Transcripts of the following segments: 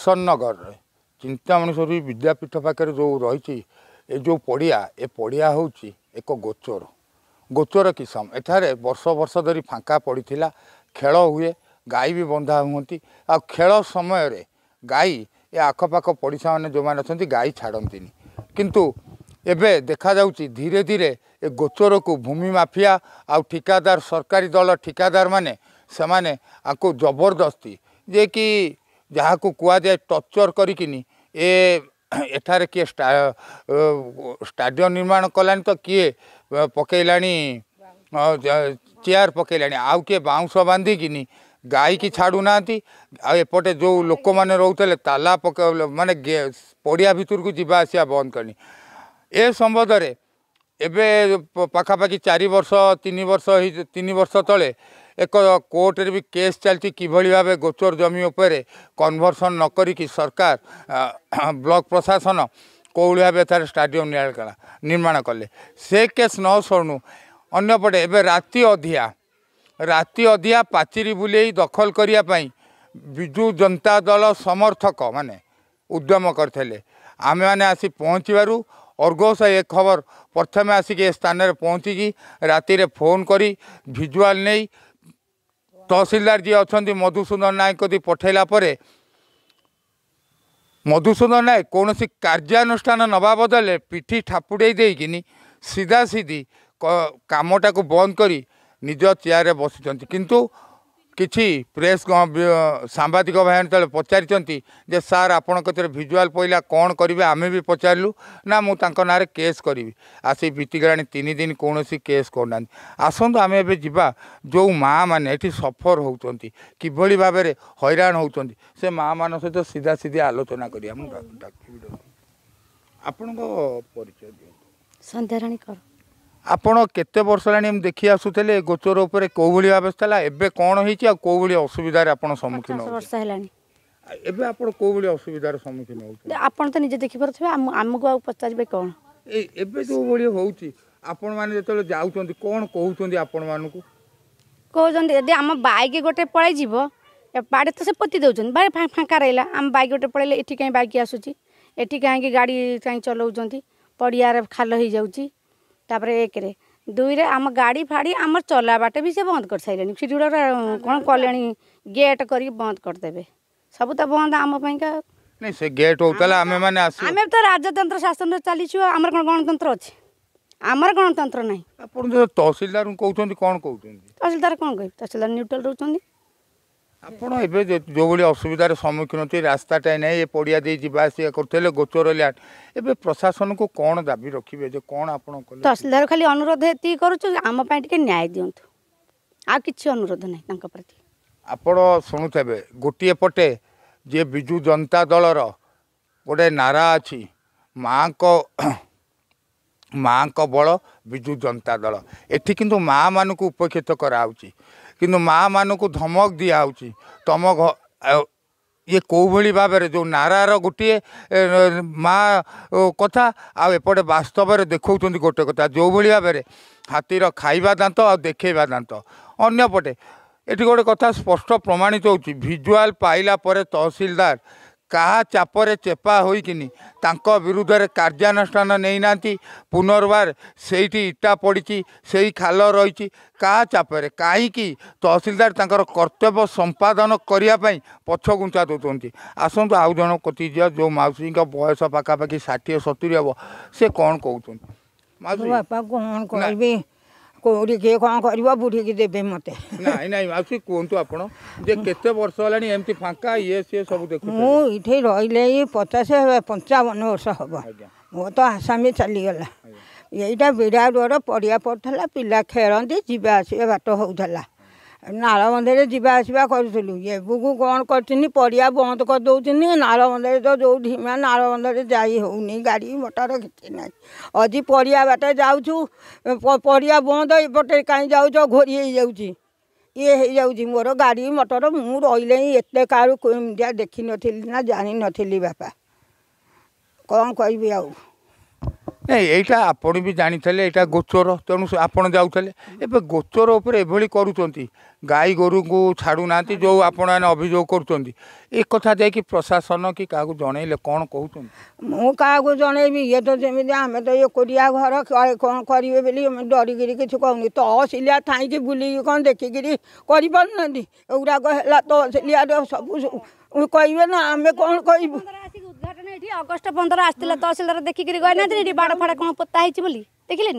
किशोरनगर चिंतामणीश्वरी विद्यापीठ पाखे जो रही जो पड़िया ए पड़िया हूँ एक गोचर गोचर किसम एठारे वर्ष वर्ष धरी फांका पड़ी खेल हुए गाई भी बंधा हुंती आ खेल समय गाई ए आखपाख पड़िशा मैंने जो मैंने अच्छा गाई छाड़ती किंतु एबे देखा जाउची धीरे धीरे ए गोचर को भूमि माफिया आउ ठिकादार सरकारी दल ठिकादार माने से माने आपको जबरदस्ती जे कि जहाँ को कुआ जाए टर्चर करिकिनी एठारे किए स्टाडियम निर्माण कलानी तो किए पकेलानी चेयर पकेलानी आउ किए बाउंस बांधिकिनी गाई की छाड़ू ना एपटे जो लोक मैंने रोते ताला पके माने पड़िया भितर को जीवा आसिया बंद करनी ए संबंध में एवं पखापाखि 4 वर्ष 3 वर्ष तले एक कोर्ट रे भी केस चलती किभली भाव गोचर जमी उपर कन्वर्सन न करिकी सरकार ब्लॉक प्रशासन कौली भाव एथार स्टाडियम निर्माण कले से केस न सरणु अंपटे एवं राति अधिया पाचिरी बुले दखल करने विजु जनता दल समर्थक माने उद्यम करते आम मैंने आसी पहुँचवर अर्गोस ये खबर प्रथम आसिक स्थान में पहुँची राति रे फोन करी भिजुआल नहीं तहसीलदार जी अच्छा मधुसूदन नायक दी पठेला परे मधुसूदन नायक कौन सी कार्यानुष्ठान नवा बदले पिठी ठापुड़े देकिनी सीधा सीधी कामटा को बंद कर निज चेयर बसुंट किंतु किसी प्रेस सांबादिक भाई तले पचारि जे सार आपण भिजुआल पड़ा कौन करेंगे आम भी पचारू ना मुझे केस करी आसी बीतीगलानी 3 दिन कौन सी केस करना आसतु आम ए जो माँ मैंने सफर होती किभली भाव में हैरान होती से माँ मान सहित सीधा सीधी आलोचना करा आपचय संध्याराणी कर आपण केते वर्ष लाणी देखी आसुले गोचर उपर कौ भाई अवस्था एवं कौन होगी असुविधार सम्मुखीन वर्ष है कौ भाई असुविधार सम्मुखीन होते निजे देखिपे आमको पचारे कौन एवं जो भाई होने जो जाऊँच कौन कहते हैं कहते आम बैक गोटे पलैज बाड़े तो से पोती दौरान बाड़े फाँका रहा आम बैक गोटे पलैले ये कहीं बैक आसूसी ये कहीं गाड़ी कहीं चलाऊँच पड़िया खाल हो जाऊँगी तापर 1 2 आम गाड़ी फाड़ी आमर चला बाटे भी से बंद कर सारे सीढ़ी कौन कले गेट कर बंद करदे सब तो बंद आमपाई नहीं से गेट होता आम तो राजतंत्र शासन चलो आम गणतंत्र अच्छे आमर गणतंत्र ना तहसीलदार तहसीलदार कौन कह तहसीलदार न्यूट्रल रोचान आपड़ ए जो भाई असुविधार सम्मुखीन होती रास्ताटा नहीं पड़िया जावासिया करते गोचर लैंड ए प्रशासन को कौन दाबी रखिए जो कौन आप तहसीलदार खाली अनुरोध ये करमपाई टे न्याय दिं आ कि अनुरोध ना प्रति आपड़ शुणुथे गोटे पटे जे विजु जनता दल रोटे नारा अच्छी माँ को बल विजु जनता दल एठी किंतु माँ मान को उपेक्षित कराऊँगी किंतु माँ मान को धमक दिहाउची तुम ये कौ भाई भाव में जो नारार गोटे माँ कथा आपटे वास्तव में देखा गोटे कथा जो भाई भाव में हाथीर खाइबा दांत आ देखा दांत अंपटे ये गोटे कथा स्पष्ट प्रमाणित होची भिजुआल पाइला पर तहसीलदार कहा चापरे चेपा होइकिनी तांको विरुद्ध रे कार्यानुष्ठान नहीं नांती पुनर्वार सेठी इटा पड़ी से खाल रही का चापरे कहीं तहसीलदार तांकर कर्तव्य संपादन करने पछगुंचा दौरान आसतु आउ जन कति जी जो मौसी बयस पाखापाखि 60-70 हे से कौन कहते बापा कौन कह कोड़ी के कौन कर बुढ़ी की देवे मत नहीं नहीं मौसी कहतु आपते वर्ष होगा एमती फांका ये सी सब देख मुझे रही 50-55 वर्ष हम मो तो आसामी चलीगला यहीटा विड़ा डर पड़िया पड़ता पिला खेलती जावास बाट होता नाल बंधे जावासवा करूँ एवं कौन कर पड़िया बंद कर दौरान नाल बंधे तो जो धीमा नाल बंधे जाई होनी गाड़ी मोटर किसी ना अजी पड़िया बाटे जाऊँ पड़िया बंद एपटे कहीं जाऊँ घोरी ये मोर गाड़ी मोटर मु रही एत क्या देखी ना जानी नी बापा कौन कह यहाँ आपड़ भी जानी एटा गोचर तेणु आपड़ जाऊले एवं गोचर उपरि करुँच गाई गोरु को छाड़ू ना जो आपण मैंने अभियोग करा जा कि प्रशासन कि क्या जनइले कौन कहते मु क्या जनइबी ये तो जमी आम तो ये कोरिया घर कौन करें डरिकी कि तो असिलिया थी बुले कौन देखिकी करूराग है तो असिलिया सब कहे ना आम कौन कहू अगस्ट 15 आसला तहसीलदार देखिकी गई बाड़ फाड़ कौन पोता देखे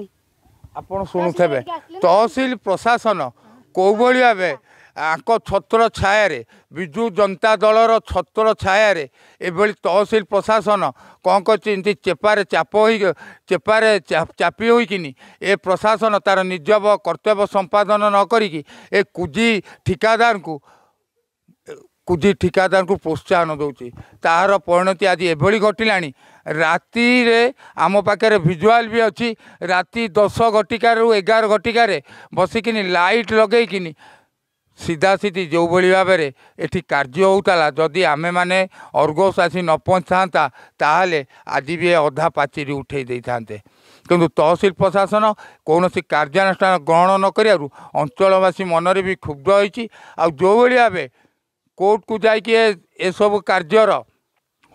आपड़ शुणुवे तहसील प्रशासन कौ भावे छत्र छाय विजु जनता दलर छत्र छाय तहसील प्रशासन कौन करती चेपार चाप हो चेपार चापी होकनी ए प्रशासन तार निज कर्तव्य संपादन न करी ए कुजी ठिकादार को प्रोत्साहन दौर तार परिणति आज एभली घटला राति आम पाखे भिजुआल भी अच्छी राति 10 घटिकार 11 घटिकार बसिकी लाइट लगेकिन सीधा सीधी जो भाई भाव में ये कार्य होता जदि आम मैंने अर्गस आसी न पहुँचता ताहले आज भी अधा पाचेरी उठे था किंतु तहसील प्रशासन कौन कार्यानुष्ठान ग्रहण नक अंचलवासी मनरे भी क्षुब्ध होती आ जो भाई भाव कोर्ट को जाकि सब कार्यर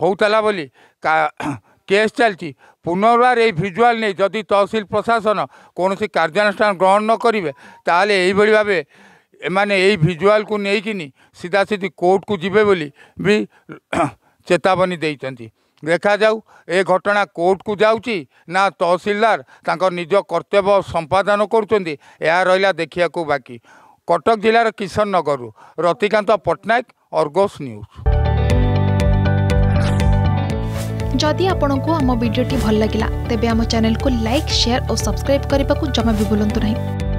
होता बोली केस चलती पुनर्वार ये भिजुआल नहीं जदि तहसील प्रशासन कौन कार्यानुष्ठान ग्रहण न करेंगे ताहले यही भाव मैंने यही भिजुआल को लेकिन सीधा सीधी कोर्ट को जीवे बोली भी चेतावनी देती देखा जाऊ ए घटना कोर्ट को जाऊँगी ना तहसीलदार तांकर निज कर्तव्य संपादन करुँच रहा देखा बाकी। कटक जिलार किशोरनगर रतिकांत पटनायक और गॉस न्यूज़। जदि आपण को आम वीडियो भल लगा तेब आम चैनल को लाइक शेयर और सब्सक्राइब करने को जमा भी भूलु नहीं।